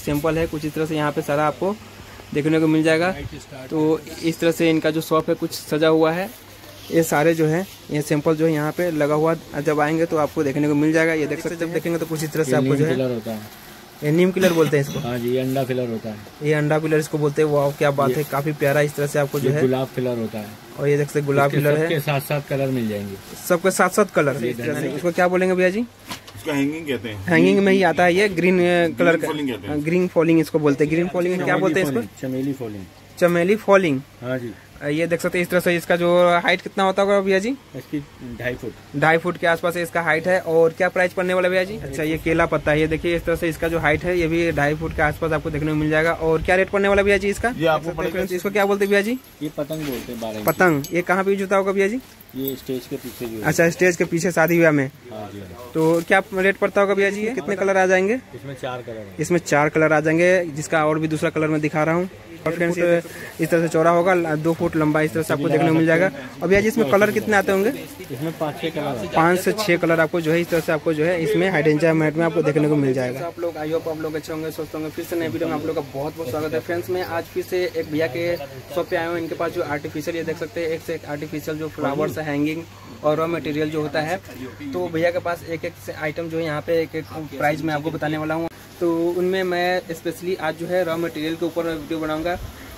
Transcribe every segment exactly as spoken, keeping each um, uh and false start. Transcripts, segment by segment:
Sample है कुछ इस तरह से यहाँ पे सारा आपको देखने को मिल जाएगा। तो इस तरह से इनका जो शॉप है कुछ सजा हुआ है, ये सारे जो है ये सैंपल जो है यहाँ पे लगा हुआ, जब आएंगे तो आपको देखने को मिल जाएगा। ये देख सकते, जब देखेंगे तो कुछ इस तरह से आपको जो है ये नीम पिलर बोलते हैं इसको। हाँ जी, अंडा पिलर होता है, ये अंडा पिलर इसको बोलते हैं। वाह क्या बात है, काफी प्यारा। इस तरह से आपको जो है गुलाब पिलर होता है, और ये देख सकते गुलाब पिलर है, साथ साथ कलर मिल जाएंगे, सबके साथ साथ कलर। इसको क्या बोलेंगे भैया जी? हैंगिंग कहते हैं, हैंगिंग में ही आता है ये, ग्रीन कलर का, ग्रीन फॉलिंग इसको बोलते हैं। ग्रीन फॉलिंग क्या बोलते हैं इसको? चमेली फॉलिंग, चमेली फॉलिंग। हाँ जी, ये देख सकते हैं इस तरह से। इसका जो हाइट कितना होता होगा भैया जी? इसकी ढाई फुट, ढाई फुट के आसपास इसका हाइट है। और क्या प्राइस पड़ने वाला भैया जी? अच्छा, ये केला पत्ता है, ये देखिए इस तरह से इसका जो हाइट है ये भी ढाई फुट के आसपास आपको देखने को मिल जाएगा। और क्या रेट पड़ने वाला भैया जी इसका? ये आपको इसको क्या बोलते हैं भैया जी? ये पतंग बोलते हैं, बारह पतंग। ये कहाँ पे यूज होता होगा भैया जी? ये स्टेज के पीछे। अच्छा, स्टेज के पीछे शादी ब्याह में। तो क्या रेट पड़ता होगा भैया जी? कितने कलर आ जाएंगे इसमें? चार कलर, इसमें चार कलर आ जाएंगे, जिसका और भी दूसरा कलर मैं दिखा रहा हूँ। फ्रेंड्स, इस तरह से चौड़ा होगा, दो फुट लंबा, इस तरह से आपको देखने को मिल जाएगा। और भैया जी इसमें कलर कितने आते होंगे? इसमें पाँच छह कलर, पाँच से छह कलर आपको जो है इस तरह से आपको जो है इसमें हाइडेंजा मैट में आपको देखने को मिल जाएगा। आप लोग, आई होप आप लोग अच्छे होंगे, स्वस्थ होंगे। फिर से नए वीडियो में आप लोग का बहुत बहुत स्वागत है। फ्रेंड्स, मैं आज फिर से एक भैया के शॉप पे आया हूँ। इनके पास जो आर्टिफिशियल, ये देख सकते हैं एक से एक आर्टिफिशियल जो फ्लावर्स हैंगिंग और रॉ मटेरियल जो होता है, तो भैया के पास एक एक आइटम जो है यहाँ पे एक एक प्राइस में आपको बताने वाला हूँ। तो उनमें मैं स्पेशली आज जो है रॉ मटेरियल के ऊपर वीडियो बनाऊंगा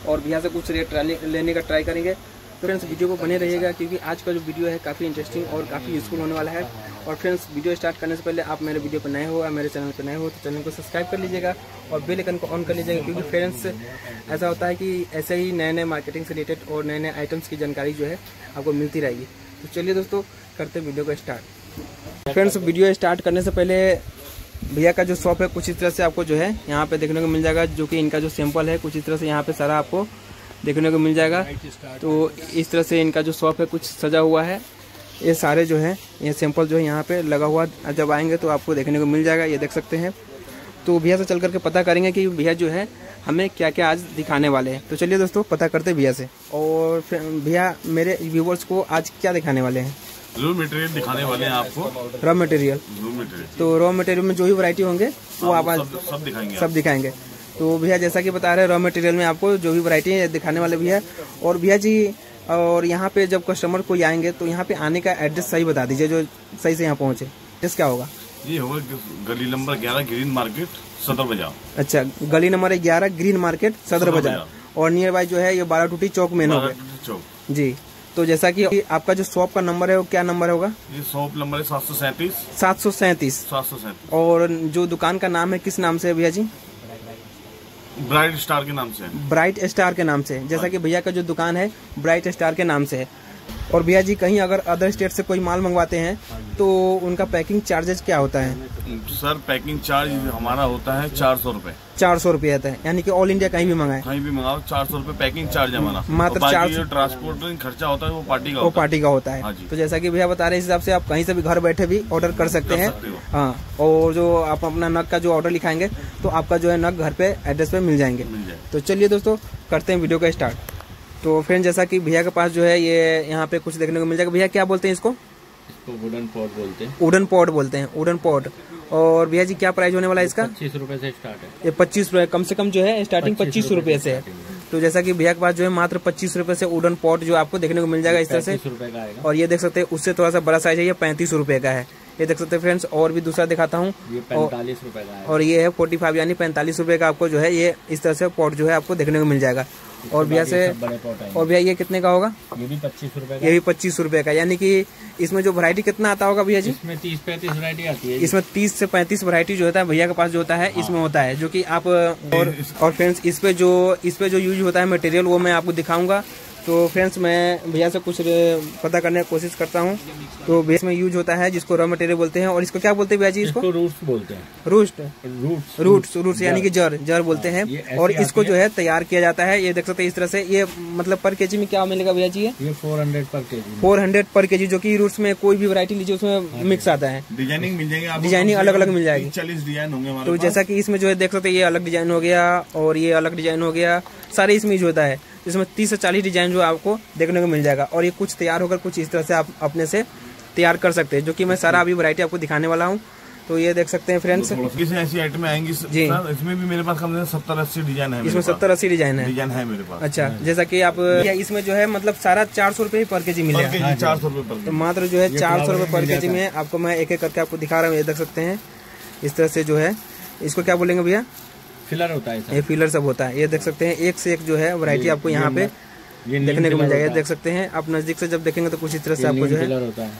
और भैया से कुछ रेट लेने का ट्राई करेंगे। तो फ्रेंड्स, वीडियो को बने रहिएगा, क्योंकि आज का जो वीडियो है काफ़ी इंटरेस्टिंग और काफ़ी यूजफुल होने वाला है। और फ्रेंड्स, वीडियो स्टार्ट करने से पहले आप मेरे वीडियो पर नए हो या मेरे चैनल पर नए हो तो चैनल को सब्सक्राइब कर लीजिएगा और बेल आइकन को ऑन कर लीजिएगा, क्योंकि फ्रेंड्स ऐसा होता है कि ऐसे ही नए नए मार्केटिंग से रिलेटेड और नए नए आइटम्स की जानकारी जो है आपको मिलती रहेगी। तो चलिए दोस्तों, करते हैं वीडियो को स्टार्ट। फ्रेंड्स, वीडियो स्टार्ट करने से पहले भैया का जो शॉप है कुछ इस तरह से आपको जो है यहाँ पे देखने को मिल जाएगा, जो कि इनका जो सैंपल है कुछ इस तरह से यहाँ पे सारा आपको देखने को मिल जाएगा। तो इस तरह से इनका जो शॉप है कुछ सजा हुआ है, ये सारे जो है ये सैंपल जो है यहाँ पे लगा हुआ, जब आएंगे तो आपको देखने को मिल जाएगा। ये देख सकते हैं। तो भैया से चल करके पता करेंगे कि भैया जो है हमें क्या क्या आज दिखाने वाले हैं। तो चलिए दोस्तों, पता करते भैया से। और भैया, मेरे व्यूवर्स को आज क्या दिखाने वाले हैं? रॉ मटेरियल दिखाने वाले हैं आपको। रॉ मटेरियल, तो रॉ मटेरियल में जो भी वैरायटी होंगे वो आप सब, सब दिखाएंगे सब दिखाएंगे तो भैया जैसा कि बता रहे हैं, रॉ मटेरियल में आपको जो भी वैरायटी दिखाने वाले भैया। और भैया जी, और यहाँ पे जब कस्टमर कोई आएंगे तो यहाँ पे आने का एड्रेस सही बता दीजिए, जो सही से यहाँ पहुँचे। एड्रेस क्या होगा? ये होगा गली नंबर ग्यारह, ग्रीन मार्केट, सदर बाजार। अच्छा, गली नंबर ग्यारह, ग्रीन मार्केट, सदर बाजार, और नियर बाई जो है ये बारह टूटी चौक में होगा चौक जी। तो जैसा कि आपका जो शॉप का नंबर है वो क्या नंबर होगा? ये शॉप नंबर है सात सौ सैंतीस सात सौ सैंतीस सात सौ सैंतीस। और जो दुकान का नाम है किस नाम से है भैया जी? ब्राइट स्टार के नाम से। ब्राइट स्टार के नाम से, जैसा कि भैया का जो दुकान है ब्राइट स्टार के नाम से है। और भैया जी, कहीं अगर अदर स्टेट से कोई माल मंगवाते हैं तो उनका पैकिंग चार्जेस क्या होता है? सर, पैकिंग चार्ज हमारा होता है चार सौ रूपए चार सौ रूपये आता है, यानी कि ऑल इंडिया कहीं भी मंगाए कहीं भी मंगाओ चार सौ रूपये पैकिंग चार्ज हमारा। मात्र चार, ट्रांसपोर्ट खर्चा होता है वो पार्टी का वो पार्टी का होता है। तो जैसा कि भैया बता रहे हिसाब से आप कहीं से भी घर बैठे भी ऑर्डर कर सकते हैं। हाँ, और जो आप अपना नग का जो ऑर्डर लिखाएंगे तो आपका जो है नग घर पे एड्रेस पे मिल जाएंगे। तो चलिए दोस्तों, करते हैं वीडियो का स्टार्ट। तो फ्रेंड, जैसा कि भैया के पास जो है ये यहाँ पे कुछ देखने को मिल जाएगा। भैया क्या बोलते हैं इसको? इसको वुडन पॉट बोलते हैं। वुडन पॉट बोलते हैं, वुडन पॉट। और भैया जी, क्या प्राइस होने वाला है इसका? पच्चीस रुपए से स्टार्ट है। ये पच्चीस रुपए कम से कम जो है स्टार्टिंग पच्चीस रुपए से है। तो जैसा कि भैया के पास जो है मात्र पच्चीस रुपए से वुडन पॉट जो आपको देखने को मिल जाएगा इस तरह से। और ये देख सकते हैं उससे थोड़ा सा बड़ा साइज है, ये पैंतीस रुपए का है। ये देख सकते हैं फ्रेंड्स। और भी दूसरा दिखाता हूँ, पैंतालीस रुपए का है। और ये है फोर्टी फाइव यानी पैंतालीस रुपए का आपको जो है ये इस तरह से पॉट जो है आपको देखने को मिल जाएगा। और भैया से और भैया ये कितने का होगा? ये भी पच्चीस रुपए का, ये भी पच्चीस रुपए का। यानी कि इसमें जो वैरायटी कितना आता होगा भैया जी? इसमें तीस पैंतीस वैरायटी आती है। इसमें तीस से पैंतीस वैरायटी जो होता है भैया के पास जो होता है इसमें होता है, जो कि आप। और और फ्रेंड्स, इस पे जो इस पे जो यूज होता है मटेरियल वो मैं आपको दिखाऊंगा। तो फ्रेंड्स, मैं भैया से कुछ पता करने की कोशिश करता हूँ। तो बेस में यूज होता है जिसको रॉ मटेरियल बोलते हैं। और इसको क्या बोलते हैं भैया जी? इसको रूट्स बोलते हैं। रूट रूट्स रूट्स रूट्स यानी कि जड़ जड़ बोलते हैं। और इसको जो है तैयार किया जाता है। ये देख सकते हैं इस तरह से। ये मतलब पर केजी में क्या मिलेगा भैया जी? ये फोर हंड्रेड पर के जी फोर हंड्रेड पर के जी जो की रूट्स में कोई भी वैरायटी लीजिए उसमें मिक्स आता है। डिजाइनिंग मिल जाएगी, डिजाइनिंग अलग अलग मिल जाएगी। चालीस डिजाइन होंगे। तो जैसा की इसमें जो है देख सकते ये अलग डिजाइन हो गया और ये अलग डिजाइन हो गया, सारे इसमें यूज होता है। इसमें तीस से चालीस डिजाइन जो आपको देखने को मिल जाएगा। और ये कुछ तैयार होकर कुछ इस तरह से आप अपने से तैयार कर सकते हैं, जो कि मैं सारा अभी वैरायटी आपको दिखाने वाला हूँ। तो ये देख सकते हैं फ्रेंड्स, ऐसी आइटम आएंगी जी। इसमें भी मेरे पास कम से कम सत्तर अस्सी डिजाइन है, इसमें सत्तर अस्सी डिजाइन है डिजाइन है मेरे पास। अच्छा, जैसा कि आप इसमें जो है मतलब सारा चार सौ रूपये पर के जी मिलेगा, चार सौ रूपये मात्र जो है चार सौ रूपये पर के जी में। आपको मैं एक एक करके आपको दिखा रहा हूँ, ये देख सकते हैं इस तरह से जो है, इसको क्या बोलेंगे भैया, फिलर होता है, ये फिलर सब होता है। ये देख सकते हैं एक से एक जो है वैरायटी आपको यहाँ पे देखने को मिल जाएगा। देख सकते हैं आप नजदीक से जब देखेंगे तो कुछ इस तरह से आपको जो है,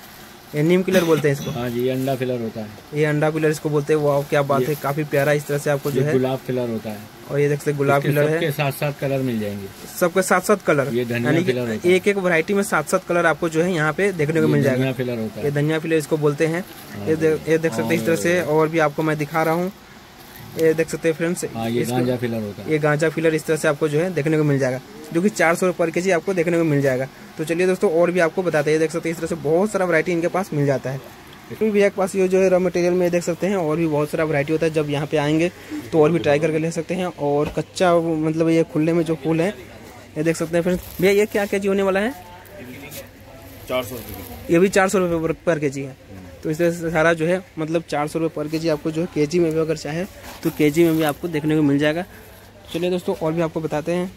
ये नीम किलर बोलते हैं इसको। हाँ जी, ये अंडा फिलर होता है, ये अंडा फिलर इसको बोलते हैं। वाह क्या बात है, काफी प्यारा। इस तरह से आपको जो है गुलाब फिलर होता है, और ये देख सकते गुलाब फिलर है, साथ साथ कलर मिल जाएंगे, सबके साथ साथ कलर, यानी एक एक वैरायटी में सात सात कलर आपको जो है यहाँ पे देखने को मिल जाएगा। फिलर होता है, ये धनिया फिलर इसको बोलते हैं। ये देख सकते हैं इस तरह से, और भी आपको मैं दिखा रहा हूँ। ये देख सकते हैं फ्रेंड्स, ये गांजा फिलर होता है, ये गांजा फिलर इस तरह से आपको जो है देखने को मिल जाएगा, जो कि चार सौ पर के जी आपको देखने को मिल जाएगा। तो चलिए दोस्तों और भी आपको बताते हैं। ये देख सकते हैं इस तरह से बहुत सारा वैरायटी इनके पास मिल जाता है। फिर भी एक पास ये जो है रॉ मटेरियल में देख सकते हैं और भी बहुत सारा वैरायटी होता है। जब यहाँ पे आएंगे तो और भी ट्राई करके ले सकते हैं। और कच्चा मतलब ये खुले में जो फूल है, ये देख सकते हैं फ्रेंड्स। भैया ये क्या के जी होने वाला है? चार सौ रुपये, ये भी चार सौ रुपये पर के जी है। तो इससे सारा जो है मतलब चार सौ रुपये पर के जी आपको जो है केजी में भी अगर चाहे तो केजी में भी आपको देखने को मिल जाएगा। चलिए दोस्तों और भी आपको बताते हैं।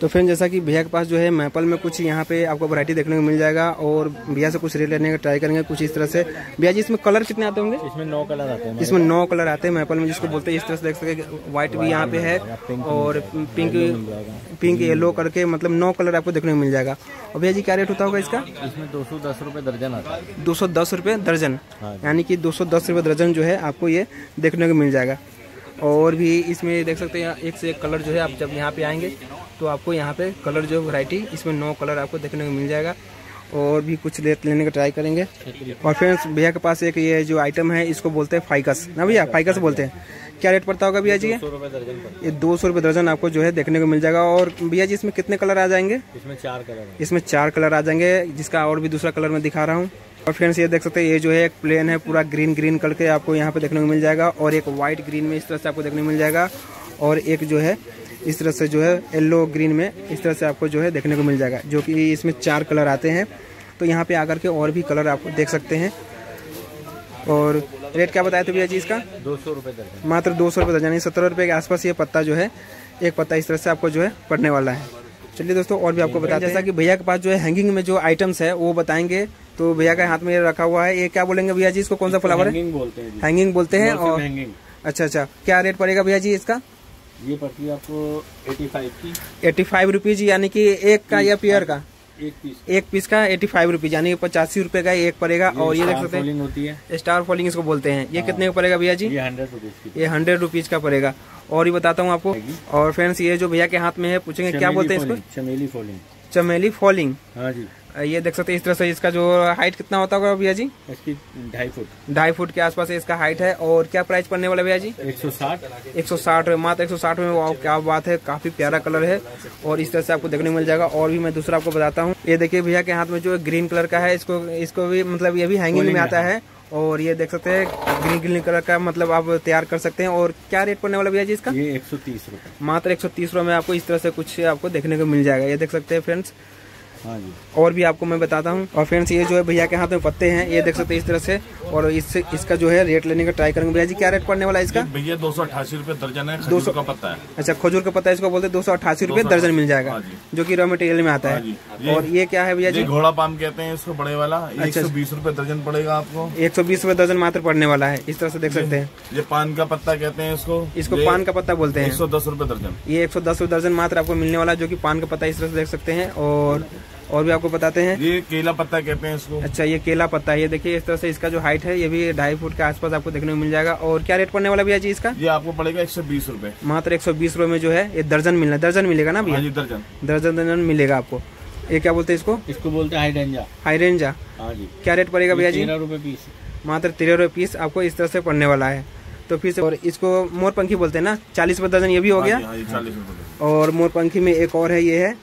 तो फ्रेंड जैसा कि भैया के पास जो है मैपल में कुछ यहाँ पे आपको वैरायटी देखने को मिल जाएगा, और भैया से कुछ रेट लेने का ट्राई करेंगे कुछ इस तरह से। भैया जी इसमें कलर कितने आते होंगे? इसमें नौ कलर आते हैं, इसमें नौ कलर आते हैं मैपल में, जिसको बोलते हैं। इस तरह से देख सके व्हाइट भी यहाँ पे है, और पिंक पिंक येलो करके मतलब नौ कलर आपको देखने को मिल जाएगा। और भैया जी क्या रेट होता होगा इसका? इसमें दो सौ दस रुपये दर्जन आता है, दो सौ दस रुपये दर्जन, यानी कि दो सौ दस रुपये दर्जन जो है आपको ये देखने को मिल जाएगा। और भी इसमें देख सकते हैं एक से एक कलर जो है, आप जब यहाँ पे आएंगे तो आपको यहाँ पे कलर जो वैरायटी, इसमें नौ कलर आपको देखने को मिल जाएगा। और भी कुछ रेट लेने का ट्राई करेंगे। और फ्रेंड्स भैया के पास एक ये जो आइटम है इसको बोलते हैं फाइकस ना भैया, फाइकस बोलते हैं। क्या रेट पड़ता होगा भैया जी? ये दो सौ रुपये दर्जन आपको जो है देखने को मिल जाएगा। और भैया जी इसमें कितने कलर आ जाएंगे? इसमें चार कलर, इसमें चार कलर आ जाएंगे, जिसका और भी दूसरा कलर मैं दिखा रहा हूँ। और फ्रेंड्स ये देख सकते हैं ये जो है एक प्लेन है, पूरा ग्रीन ग्रीन करके आपको यहाँ पे देखने को मिल जाएगा, और एक वाइट ग्रीन में इस तरह से आपको देखने को मिल जाएगा, और एक जो है इस तरह से जो है येलो ग्रीन में इस तरह से आपको जो है देखने को मिल जाएगा, जो कि इसमें चार कलर आते हैं। तो यहाँ पे आकर के और भी कलर आपको देख सकते हैं। और रेट क्या बताया था भैया जी इसका? दो सौ रुपये दर्जन, मात्र दो सौ रुपये दर्जन, यानी सत्रह रुपये के आसपास ये पत्ता जो है, एक पत्ता इस तरह से आपको जो है पड़ने वाला है। चलिए दोस्तों और भी आपको बताते हैं। जैसा कि भैया के पास जो है हैंगिंग में जो आइटम्स है वो बताएंगे। तो भैया के हाथ में ये रखा हुआ है, ये क्या बोलेंगे भैया जी इसको? कौन सा फ्लावर है? हैंगिंग बोलते हैं, हैंगिंग बोलते हैं। और अच्छा अच्छा, क्या रेट पड़ेगा भैया जी इसका? ये पड़ती है आपको पचासी की, पचासी रुपीज, यानी कि एक का या पेयर का एक पीस, एक पीस का पचासी रुपीज, यानी पचासी रुपए का एक पड़ेगा। और ये देख सकते हैं स्टार फॉलिंग इसको बोलते हैं। ये कितने का पड़ेगा भैया जी? ये हंड्रेड रुपीज का पड़ेगा। और ये बताता हूँ आपको। और फ्रेंड्स ये जो भैया के हाथ में है पूछेंगे क्या बोलते हैं इसको? चमेली फॉलिंग, चमेली फॉलिंग। हाँ जी, ये देख सकते हैं इस तरह से। इसका जो हाइट कितना होता होगा भैया जी? इसकी ढाई फुट, ढाई फुट के आसपास इसका हाइट है। और क्या प्राइस पड़ने वाला भैया जी? एक सौ साठ, एक सौ साठ मात्र एक सौ साठ में। वाह क्या बात है, काफी प्यारा कलर है, और इस तरह से आपको देखने मिल जाएगा। और भी मैं दूसरा आपको बताता हूँ। ये देखिए भैया के हाथ में जो ग्रीन कलर का है, इसको इसको भी मतलब ये भी हैंगिंग में आता है। और ये देख सकते हैं ग्रीन ग्रीन कलर का मतलब आप तैयार कर सकते हैं। और क्या रेट पड़ने वाला भैया जी इसका? ये एक सौ तीस रुपये, मात्र एक सौ तीस रुपये में आपको इस तरह से कुछ आपको देखने को मिल जाएगा। ये देख सकते हैं फ्रेंड्स। हाँ जी, और भी आपको मैं बताता हूँ। और फ्रेंड्स ये जो है भैया के हाथ में पत्ते हैं, ये देख सकते हैं इस तरह से। और इससे इसका जो है रेट लेने का ट्राई करेंगे। भैया जी क्या रेट पड़ने वाला है इसका? भैया दो सौ अठासी रुपये दर्जन है, दो सौ का पत्ता है। अच्छा, खजूर का पत्ता है, इसको बोलते हैं दो सौ अठासी रुपये दर्जन मिल जाएगा, जो की रॉ मटेरियल में आता है। और ये क्या है भैया जी? घोड़ा पाम कहते हैं इसको, बड़े वाला। एक सौ बीस रुपये दर्जन पड़ेगा आपको, एक सौ बीस रुपये दर्जन मात्र पड़ने वाला है। इस तरह से देख सकते हैं। ये पान का पत्ता कहते हैं इसको, इसको पान का पत्ता बोलते हैं। एक सौ दस रुपये दर्जन, ये एक सौ दस रुपये दर्जन मात्र आपको मिलने वाला, जो की पान का पत्ता। इस तरह से देख सकते हैं। और और भी आपको बताते हैं। ये केला पत्ता कहते हैं इसको। अच्छा, ये केला पत्ता है। ये देखिए इस तरह से इसका जो हाइट है, ये भी ढाई फुट के आसपास आपको देखने को मिल जाएगा। और क्या रेट पड़ने वाला भैया जी इसका? ये आपको पड़ेगा एक सौ बीस रुपए, मात्र एक सौ बीस रुपए में जो है ये दर्जन मिलना, दर्जन मिलेगा ना भैया? दर्जन दर्जन दर्जन मिलेगा आपको। ये क्या बोलते हैं इसको? इसको बोलते हैं हाइडेंजा, हाइडेंजा। क्या रेट पड़ेगा भैया जी? तेरह रुपए पीस, मात्र तेरह रुपए पीस आपको इस तरह से पड़ने वाला है। तो फिर से। और इसको मोरपंखी बोलते हैं ना, चालीस रुपए दर्जन ये भी हो गया। और मोरपंखी में एक और है, ये है,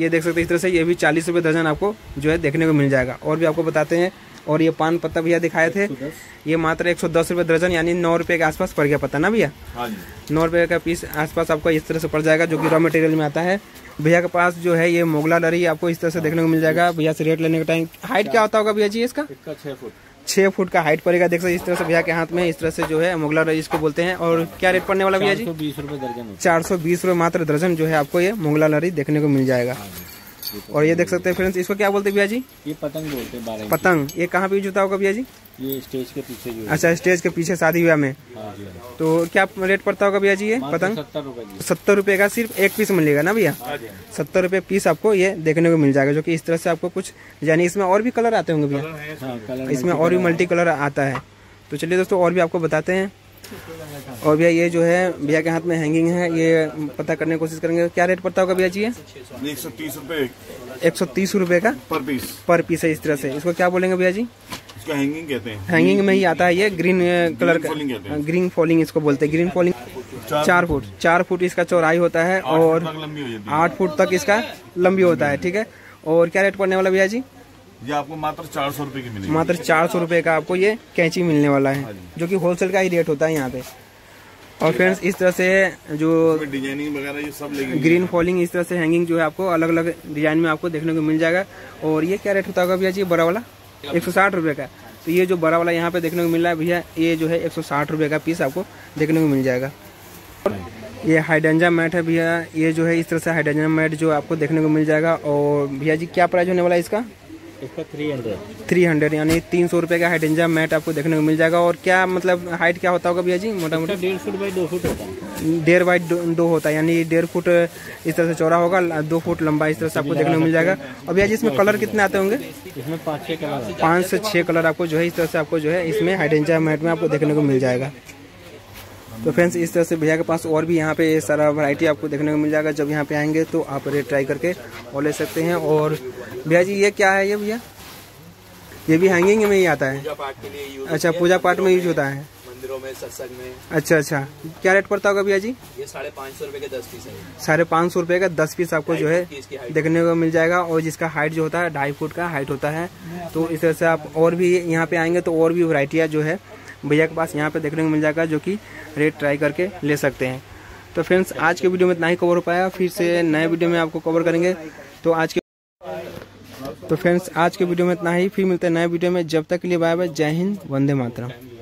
ये देख सकते हैं इस तरह से। ये भी चालीस रुपये दर्जन आपको जो है देखने को मिल जाएगा। और भी आपको बताते हैं। और ये पान पत्ता भैया दिखाए थे, ये मात्र एक सौ दस रुपये दर्जन, यानी नौ रुपये के आसपास पड़ गया पत्ता ना भैया? नौ रुपये का पीस आसपास आपको इस तरह से पड़ जाएगा, जो कि रॉ मटेरियल में आता है। भैया के पास जो है ये मोगला लरी आपको इस तरह से देखने को मिल जाएगा। भैया से रेट लेने का टाइम। हाइट क्या होता होगा भैया जी इसका? छः फुट, छः फुट का हाइट पड़ेगा। देख सकते इस तरह से भैया के हाथ में इस तरह से जो है मोगला इसको बोलते हैं। और क्या रेट पड़ने वाला भैया जी? बीस रुपये दर्जन, चार सौ बीस रुपये मात्र दर्जन जो है आपको ये मोगला लरी देखने को मिल जाएगा। और ये देख सकते हैं फ्रेंड्स, इसको क्या बोलते हैं भैया जी? ये पतंग बोलते हैं। पतंग ये कहाँ पे जुता होगा भैया जी? ये स्टेज के पीछे जो है। अच्छा, स्टेज के पीछे शादी ब्याह में। तो क्या रेट पड़ता होगा भैया जी ये पतंग? सत्तर रुपए का सिर्फ एक पीस मिलेगा ना भैया, सत्तर रुपए पीस आपको ये देखने को मिल जाएगा। जो कि इस तरह से आपको कुछ यानी इसमें और भी कलर आते होंगे भैया, इसमें और भी मल्टी कलर आता है। तो चलिए दोस्तों और भी आपको बताते हैं। और भैया ये जो है भैया के हाथ में हैंगिंग है, ये पता करने की कोशिश करेंगे क्या रेट पड़ता होगा भैया जी? एक सौ तीस रूपए, एक सौ तीस रूपए का पर पीस, पर पीस है। इस तरह से इसको क्या बोलेंगे भैया जी? इसको हैंगिंग कहते हैं। हैंगिंग में ही आता है ये ग्रीन कलर का, ग्रीन फॉलिंग इसको बोलते हैं। ग्रीन फॉलिंग चार फुट, चार फुट इसका चौड़ाई होता है और आठ फुट तक इसका लंबी होता है, ठीक है। और क्या रेट पड़ने वाला भैया जी? ये आपको मात्र चार सौ रूपये की मिलेगी, मात्र चार सौ रूपये का आपको ये कैंची मिलने वाला है, जो कि होलसेल का ही रेट होता है यहाँ पे। और फ्रेंड्स इस तरह से जो डिजाइनिंग वगैरह ये सब लेंगे, ग्रीन फॉलिंग इस तरह से हैंगिंग जो है आपको अलग अलग डिजाइन में आपको देखने को मिल जाएगा। और ये क्या रेट होता होगा भैया जी बड़ा वाला? एक सौ साठ रूपये का। तो ये जो बड़ा वाला यहाँ पे देखने को मिल रहा है भैया, ये जो है एक सौ साठ रूपये का पीस आपको देखने को मिल जाएगा। ये हाइडेंजा मैट है भैया, ये जो है इस तरह से हाइडेंजा मैट जो आपको देखने को मिल जाएगा। और भैया जी क्या प्राइस होने वाला है इसका? इसका थ्री हंड्रेड थ्री हंड्रेड यानी तीन सौ रुपये का हाइडेंजा मैट आपको देखने को मिल जाएगा। और क्या मतलब हाइट क्या होता होगा भैया जी? मोटा मोटा डेढ़ फुट बाई दो फुट होता है, डेढ़ बाई दो होता है, यानी डेढ़ फुट इस तरह से चौड़ा होगा, दो फुट लंबा, इस तरह से आपको देखने को मिल जाएगा। और भैया जी इसमें कलर कितने आते होंगे? इसमें पाँच छः कलर, पाँच से छः कलर आपको जो है इस तरह से आपको जो है इसमें हाइडेंजा मैट में आपको देखने को मिल जाएगा। तो फ्रेंड्स इस तरह से भैया के पास और भी यहाँ पे सारा वैरायटी आपको देखने को मिल जाएगा। जब यहाँ पे आएंगे तो आप रेट ट्राई करके और ले सकते हैं। और भैया जी ये क्या है? ये भैया ये भी हैंगिंग में ही आता है। अच्छा, पूजा पाठ में यूज होता है, मंदिरों में, सत्संग में। अच्छा अच्छा, क्या रेट पड़ता होगा भैया जी? ये साढ़े पाँच सौ रुपये का दस पीस है। साढ़े पाँच सौ रुपये का दस पीस आपको जो है देखने को मिल जाएगा। और जिसका हाइट जो होता है ढाई फुट का हाइट होता है। तो इस तरह से आप और भी यहाँ पे आएंगे तो और भी वैरायटियाँ जो है भैया के पास यहाँ पे देखने को मिल जाएगा, जो कि रेट ट्राई करके ले सकते हैं। तो फ्रेंड्स आज के वीडियो में इतना ही कवर हो पाया, फिर से नए वीडियो में आपको कवर करेंगे। तो आज के तो फ्रेंड्स आज के वीडियो में इतना ही, फिर मिलते हैं नए वीडियो में। जब तक के लिए बाय बाय, जय हिंद, वंदे मातरम।